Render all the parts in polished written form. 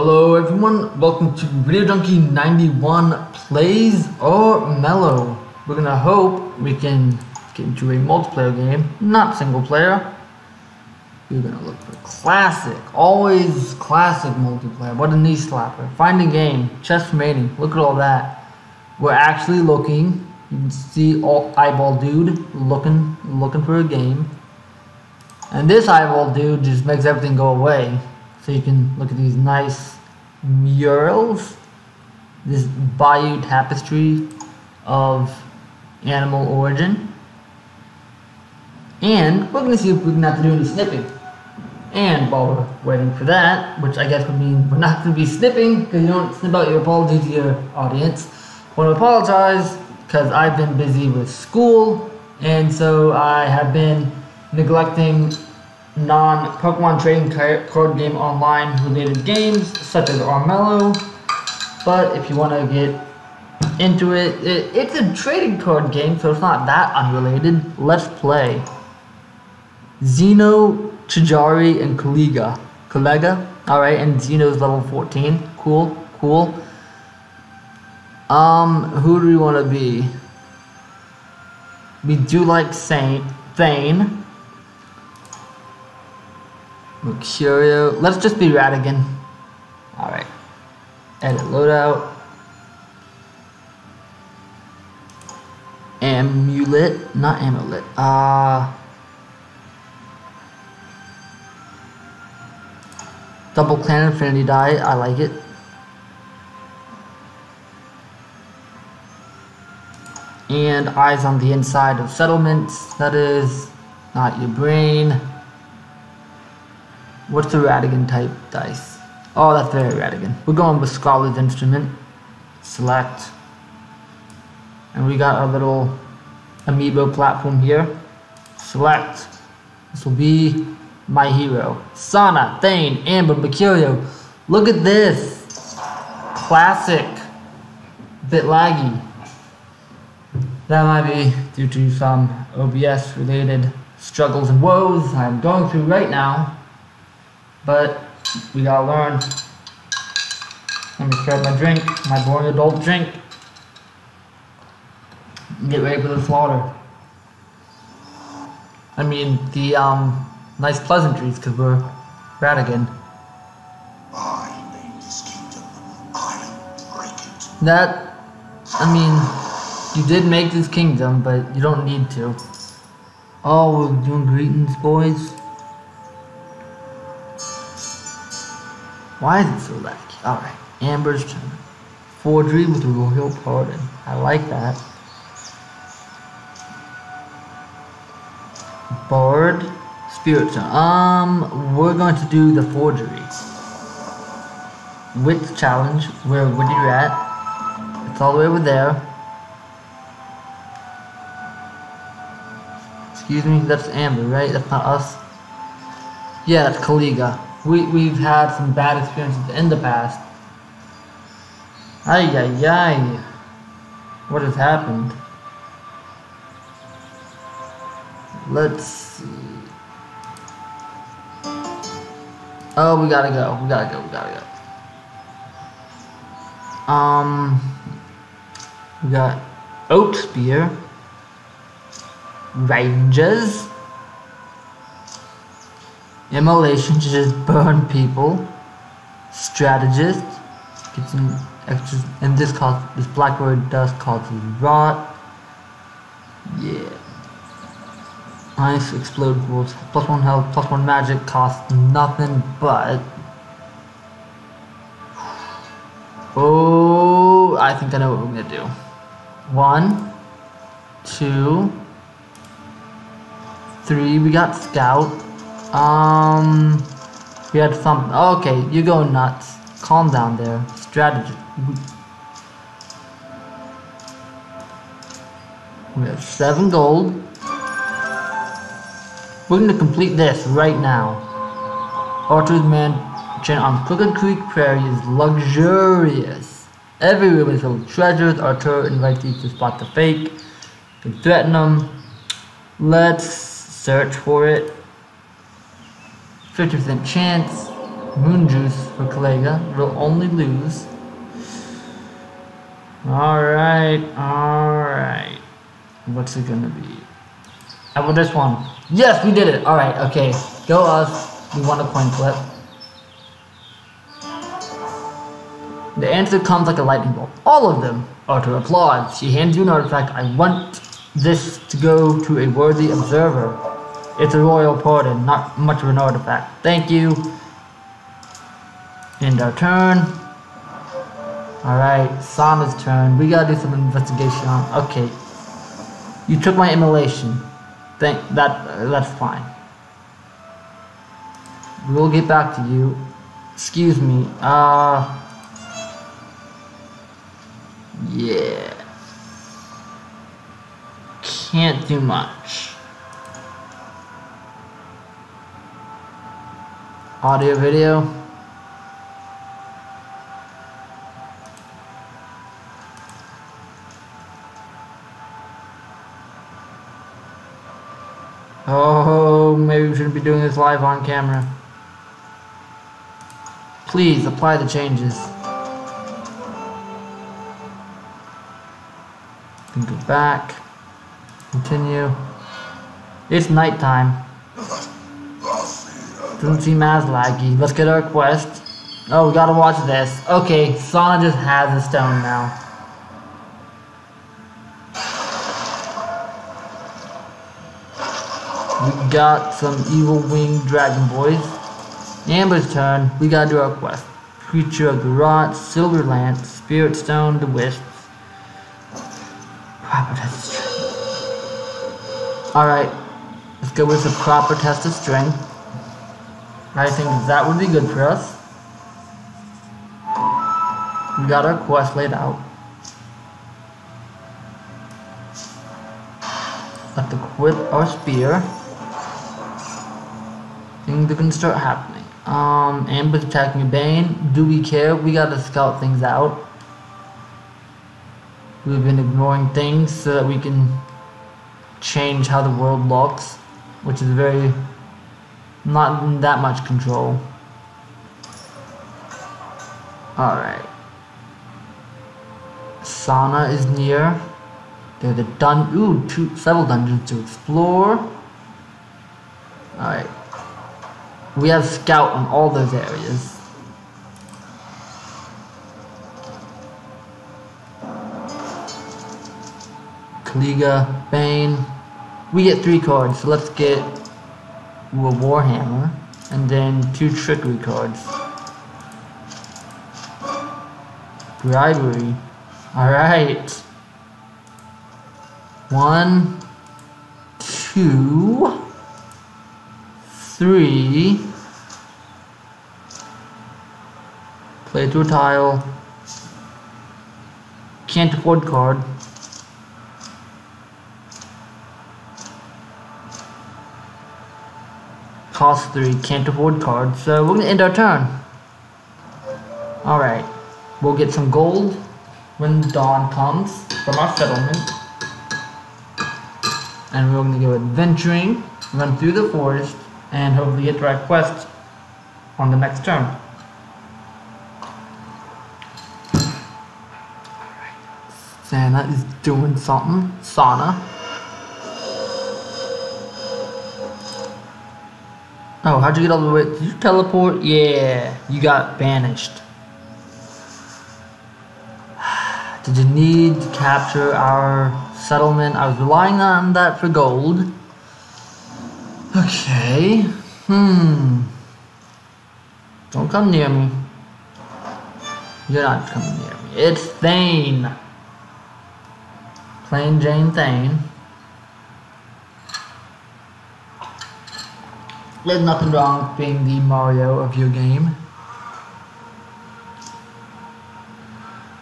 Hello everyone, welcome to Video Junkie 91 Plays Armello. We're gonna hope we can get into a multiplayer game, not single player. We're gonna look for classic, always classic multiplayer. What a knee slapper. Find a game, chest remaining, look at all that. We're actually looking, you can see all eyeball dude looking for a game. And this eyeball dude just makes everything go away. So you can look at these nice murals, this bayou tapestry of animal origin, and we're going to see if we can have to do any snipping. And while we're waiting for that, which I guess would mean we're not going to be snipping, because you don't snip out your apology to your audience. I want to apologize because I've been busy with school, and so I have been neglecting non-Pokemon trading card game online related games such as Armello. But if you want to get into it, it's a trading card game, so it's not that unrelated. Let's play Xeno, Chijari, and Kaliga. Alright, and Xeno's level 14. Cool. Who do we want to be? We do like Thane. Mercurio. Let's just be Radigan. Alright. Edit loadout. Amulet. Not amulet. Double clan infinity die. I like it. And eyes on the inside of settlements. That is not your brain. What's the Radigan type dice? Oh, that's very Radigan. We're going with Scholar's Instrument. Select. And we got our little amiibo platform here. Select. This will be my hero. Sana, Thane, Amber, Mercurio. Look at this. Classic. Bit laggy. That might be due to some OBS related struggles and woes I'm going through right now. But we gotta learn. Let me grab my drink, my boring adult drink. Get ready for the slaughter. I mean the nice pleasantries, because we're Radigan. I name this kingdom. I break it. That, I mean, you did make this kingdom, but you don't need to. Oh, we're doing greetings, boys. Why is it so laggy? Alright, Amber's turn. Forgery with a royal pardon. I like that. Bard, spirit turn. We're going to do the forgery. Wit challenge, where you're at. It's all the way over there. Excuse me, that's Amber, right? That's not us. Yeah, that's Kaliga. We've had some bad experiences in the past. Ay. What has happened? Let's see. Oh, we gotta go. We got Oak Spear. Rangers. Immolation to just burn people. Strategist gets some extras, and this blackbird dust causes rot. Yeah. Ice explodables, +1 health, +1 magic, costs nothing but. Oh, I think I know what we're gonna do. 1, 2, 3. We got Scout. We had something. Oh, okay, you're going nuts. Calm down there. Strategy. We have 7 gold. We're going to complete this right now. Archer's Mansion on Crooked Creek Prairie is luxurious. Every room is full of treasures. Archer invites you to spot the fake. You can threaten them. Let's search for it. 50% chance, Moon Juice for Kaliga. We'll only lose. Alright, alright. What's it gonna be? I want this one. Yes, we did it! Alright, okay. Go us. We want a coin flip. The answer comes like a lightning bolt. All of them are to applaud. She hands you an artifact. I want this to go to a worthy observer. It's a royal pardon, not much of an artifact. Thank you. End our turn. Alright, Sana's turn. We gotta do some investigation on. Okay. You took my immolation. That's fine. We'll get back to you. Excuse me. Yeah. Can't do much. Audio, video. Oh, maybe we shouldn't be doing this live on camera. Please apply the changes. Then go back. Continue. It's nighttime. Doesn't seem as laggy. Let's get our quest. Oh, we gotta watch this. Okay, Sana just has a stone now. We got some evil winged dragon boys. Amber's turn. We gotta do our quest. Creature of the Rot, Silver Lance, Spirit Stone, the Wisps. Proper test of strength. Alright. Let's go with the proper test of strength. I think that would be good for us. We got our quest laid out. Let's equip our spear. Things are gonna start happening. Amber's attacking a Bane. Do we care? We gotta scout things out. We've been ignoring things so that we can change how the world looks, which is very not in that much control. Alright. Sana is near. There's a several dungeons to explore. Alright. We have scout on all those areas. Kaliga, Bane. We get 3 cards, so let's get a Warhammer and then 2 trickery cards. Bribery. Alright. 1, 2, 3. Play to a tile. Can't afford card. Cost 3. Can't afford card. So we're gonna end our turn. Alright. We'll get some gold when dawn comes from our settlement. And we're gonna go adventuring, run through the forest, and hopefully get our quest on the next turn. Alright. Sana is doing something. Sana. Oh, how'd you get all the way? Did you teleport? Yeah, you got banished. Did you need to capture our settlement? I was relying on that for gold. Okay. Don't come near me. You're not coming near me. It's Thane. Plain Jane Thane. There's nothing wrong with being the Mario of your game.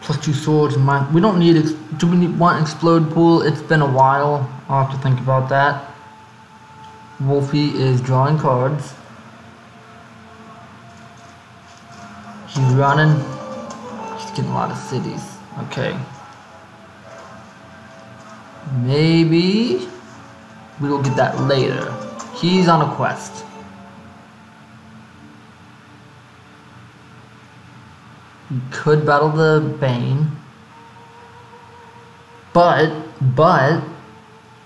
Plus 2 swords and mine. We don't need. Do we want explode pool? It's been a while. I'll have to think about that. Wolfie is drawing cards. He's running. He's getting a lot of cities. Okay. Maybe we'll get that later. He's on a quest. You could battle the Bane. But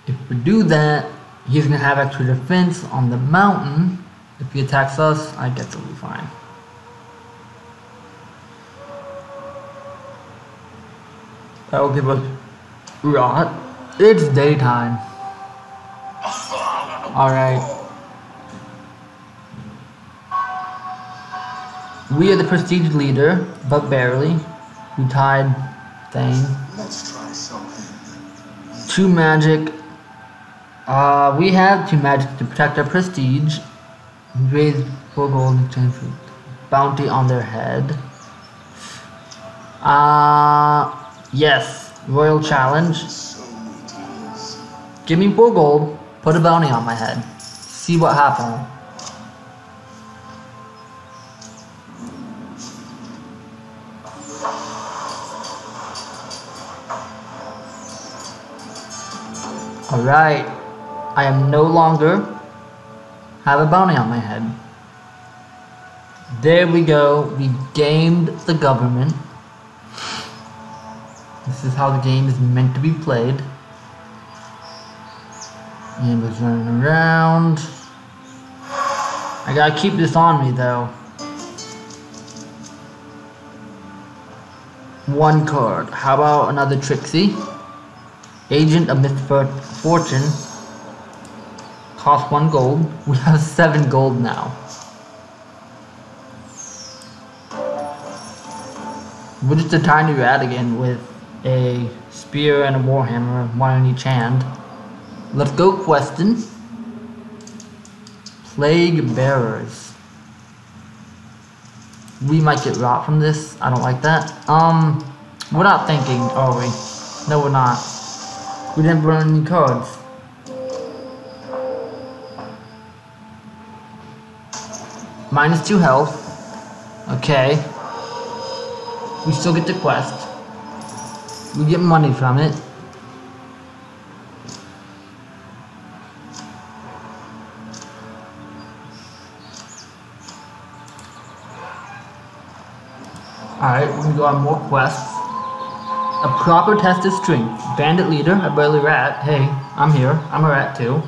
if we do that, he's gonna have extra defense on the mountain. If he attacks us, I guess it'll be fine. That will give us rot. It's daytime. Alright. We are the prestige leader, but barely. We tied Thane. Let's try something. 2 magic. We have 2 magic to protect our prestige. Raise 4 gold in exchange for bounty on their head. Yes, royal challenge. Give me 4 gold, put a bounty on my head. See what happens. Alright, I am no longer have a bounty on my head. There we go. We gamed the government. This is how the game is meant to be played. Amber's running around. I gotta keep this on me though. 1 card. How about another Trixie? Agent of Misfortune. Cost 1 gold. We have 7 gold now. We're just a tiny Radigan with a spear and a warhammer, one in each hand. Let's go questing. Plague bearers. We might get rot from this. I don't like that. We're not thinking, are we? No, we're not. We didn't burn any cards. -2 health. Okay. We still get the quest. We get money from it. Alright, we're gonna go on more quests. A proper test is strength. Bandit leader, a burly rat. Hey, I'm here. I'm a rat too.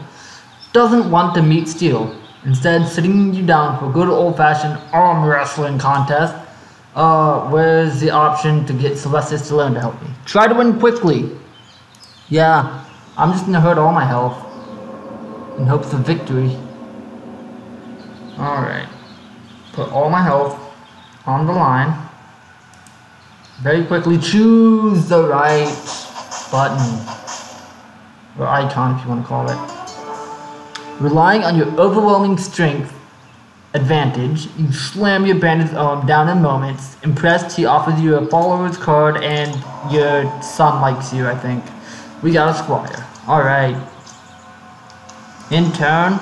Doesn't want to meet steel. Instead, sitting you down for a good old-fashioned arm wrestling contest. Where's the option to get Sylvester Stallone to help me? Try to win quickly. Yeah, I'm just gonna hurt all my health in hopes of victory. Alright. Put all my health on the line. Very quickly choose the right button. Or icon if you want to call it. Relying on your overwhelming strength advantage, you slam your bandit's arm down in moments. Impressed, he offers you a follower's card and your son likes you, I think. We got a squire. Alright. In turn.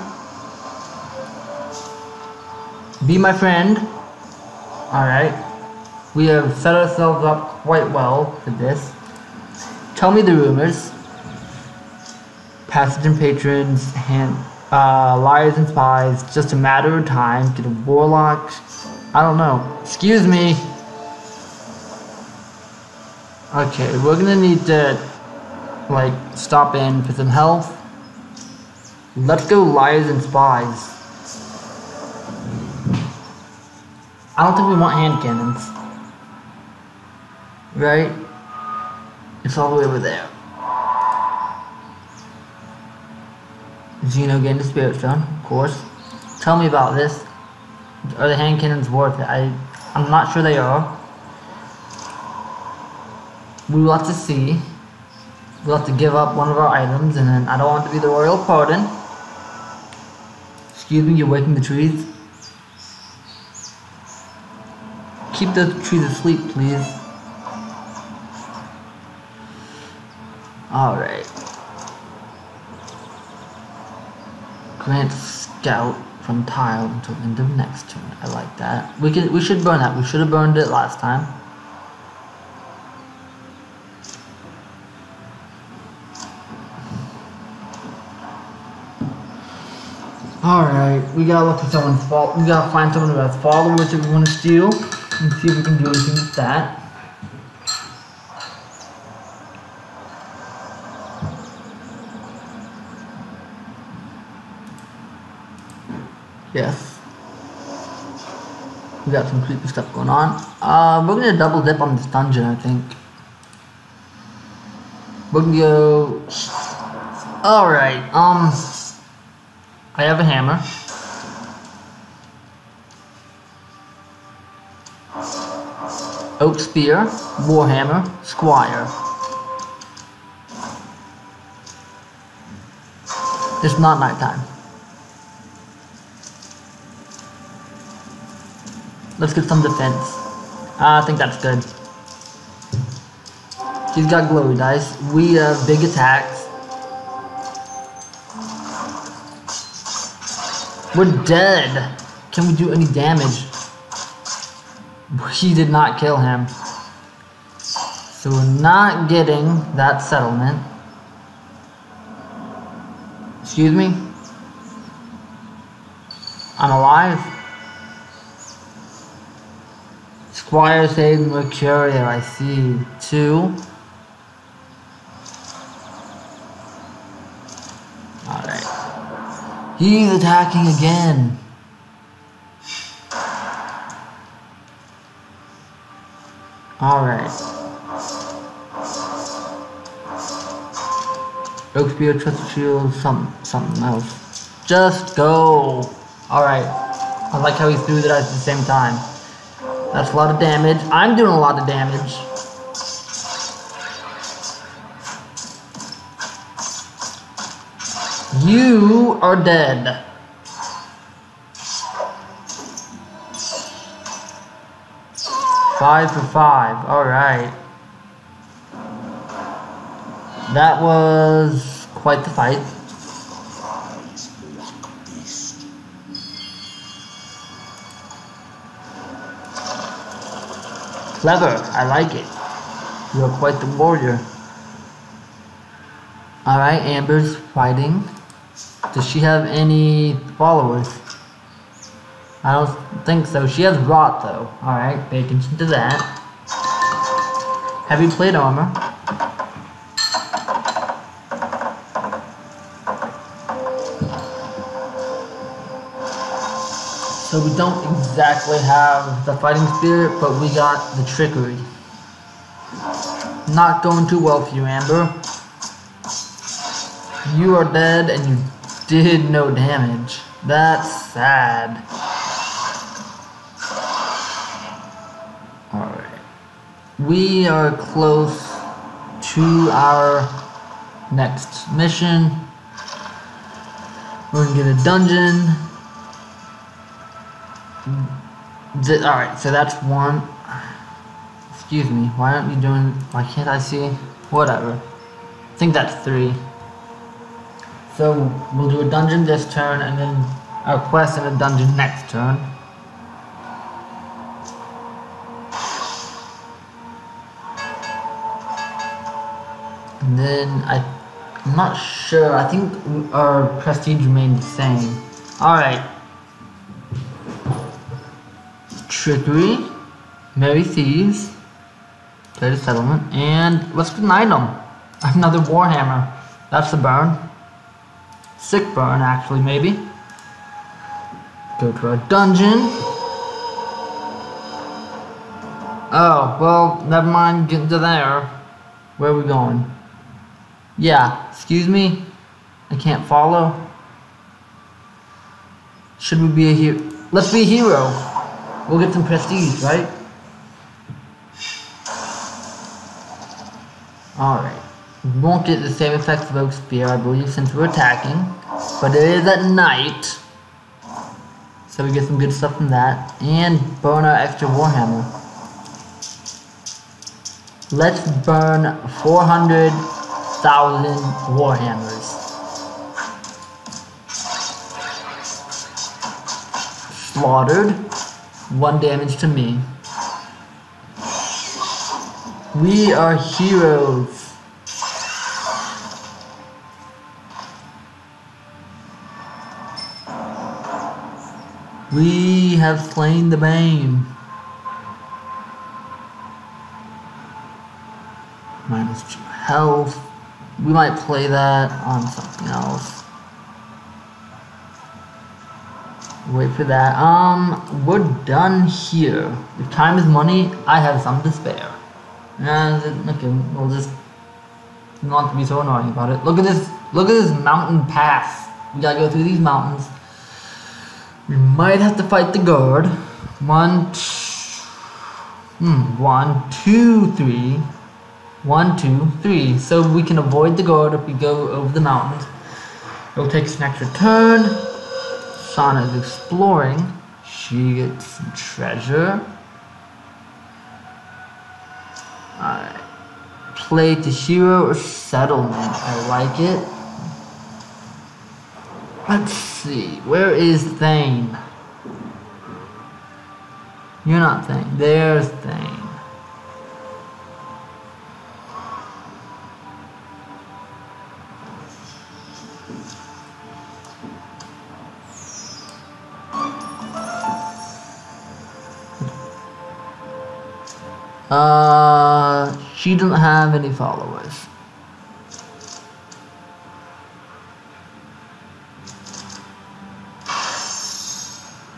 Be my friend. Alright. We have set ourselves up quite well for this. Tell me the rumors. Passage and patrons, liars and spies, just a matter of time. Get a warlock. I don't know. Excuse me. Okay, we're gonna need to, like, stop in for some health. Let's go liars and spies. I don't think we want hand cannons. Right? It's all the way over there. Xeno gained the spirit stone, of course. Tell me about this. Are the hand cannons worth it? I'm not sure they are. We will have to see. We'll have to give up one of our items, and then I don't want to be the royal pardon. Excuse me, you're waking the trees. Keep those trees asleep, please. Alright. Grant Scout from tile until end of next turn. I like that. We should burn that. We should have burned it last time. Alright, we gotta look for someone's fault. We gotta find someone who has followers that we wanna steal. Let's see if we can do anything with that. Yes. We got some creepy stuff going on. We're gonna double dip on this dungeon, I think. We can go. Alright, I have a hammer. Oak spear, warhammer, squire. It's not nighttime. Let's get some defense. I think that's good. He's got glowy dice. We have big attacks. We're dead. Can we do any damage? He did not kill him. So we're not getting that settlement. Excuse me? I'm alive? Squire saved Mercurio, I see. 2. Alright. He's attacking again. Alright. Oak spear, trusted shield, something else. Just go! Alright. I like how he threw the dice at the same time. That's a lot of damage. I'm doing a lot of damage. You are dead. Five for 5, alright. That was quite the fight. Clever, I like it. You're quite the warrior. Alright, Amber's fighting. Does she have any followers? I don't think so. She has rot though. Alright, pay attention to that. Heavy plate armor. So we don't exactly have the fighting spirit, but we got the trickery. Not going too well for you, Amber. You are dead and you did no damage. That's sad. We are close to our next mission. We're gonna get a dungeon. Alright, so that's one. Excuse me, why can't I see? Whatever. I think that's 3. So we'll do a dungeon this turn and then our quest in a dungeon next turn. And then, I'm not sure, I think our prestige remained the same. Alright. Trickery, Merry Thieves, play the settlement, and let's get an item. Another warhammer. That's a burn. Sick burn, actually, maybe. Go to our dungeon. Oh, well, never mind, get into there. Where are we going? Yeah, excuse me? I can't follow. Should we be a hero? Let's be a hero. We'll get some prestige, right? Alright. We won't get the same effects of Oak Spear, I believe, since we're attacking. But it is at night. So we get some good stuff from that. And burn our extra warhammer. Let's burn 400,000 warhammers. Slaughtered. 1 damage to me. We are heroes. We have slain the Bane. minus 2 health. We might play that on something else. Wait for that. We're done here. If time is money, I have some to spare. Okay, we'll just not be so annoying about it. Look at this mountain pass. We gotta go through these mountains. We might have to fight the guard. One, two, three. So we can avoid the guard if we go over the mountains. It'll take us an extra turn. Sana is exploring. She gets some treasure. Alright. Play to hero or settlement. I like it. Let's see. Where is Thane? You're not Thane. There's Thane. She doesn't have any followers.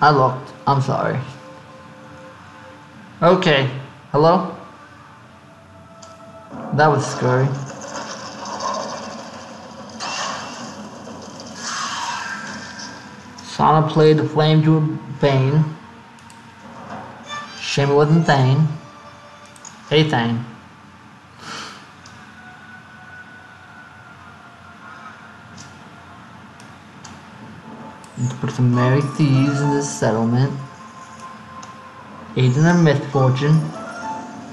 I looked. I'm sorry. Okay. Hello? That was scary. Sana played the flame to a bane. Shame it wasn't Thane. Hey Thane. Need to put some merry thieves in this settlement. Aid in their misfortune.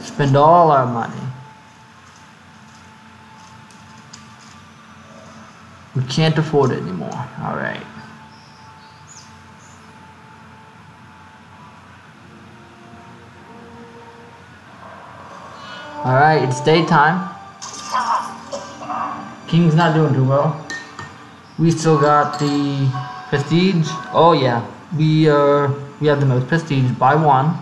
Spend all our money. We can't afford it anymore. Alright. Alright, it's daytime. King's not doing too well. We still got the prestige. Oh yeah, we have the most prestige by 1.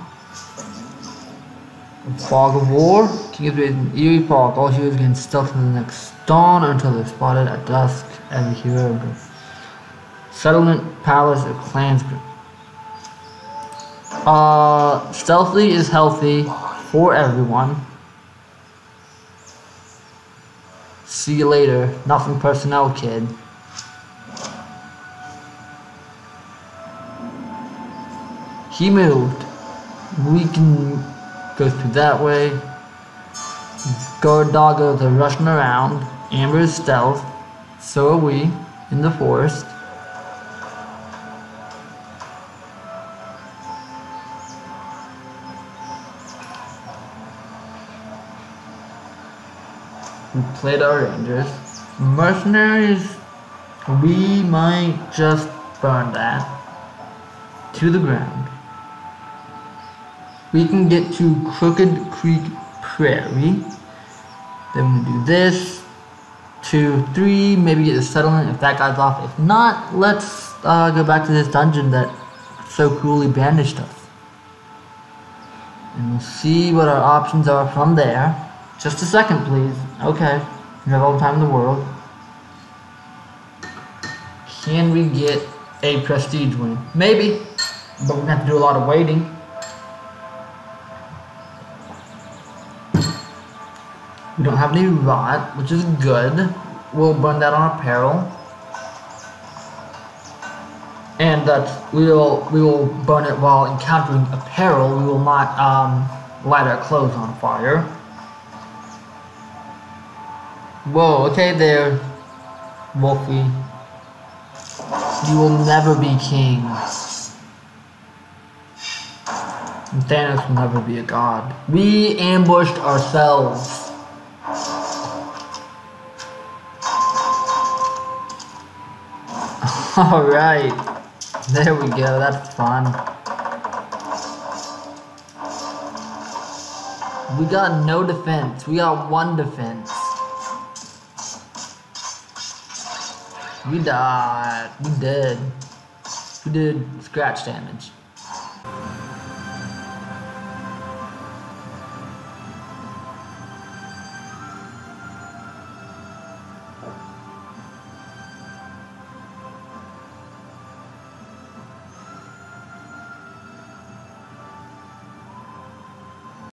Fog of War. King is raising eerie fog. All heroes gain stealth in the next dawn until they're spotted at dusk as a hero. Settlement, palace, or clans group. Stealthy is healthy for everyone. See you later. Nothing personnel, kid. He moved. We can go through that way. Guard doggos are rushing around. Amber is stealth. So are we in the forest. We played our rangers. Mercenaries, we might just burn that to the ground. We can get to Crooked Creek Prairie. Then we do this. 2, 3, maybe get the settlement if that guy's off. If not, let's go back to this dungeon that so cruelly banished us. And we'll see what our options are from there. Just a second, please. Okay, you have all the time in the world. Can we get a prestige win? Maybe, but we're gonna have to do a lot of waiting. We don't have any rot, which is good. We'll burn that on apparel, and that we will burn it while encountering apparel. We will not light our clothes on fire. Whoa, okay there, Wolfie. You will never be king. And Thanos will never be a god. We ambushed ourselves. Alright. There we go, that's fun. We got no defense. We got 1 defense. We died. We did scratch damage.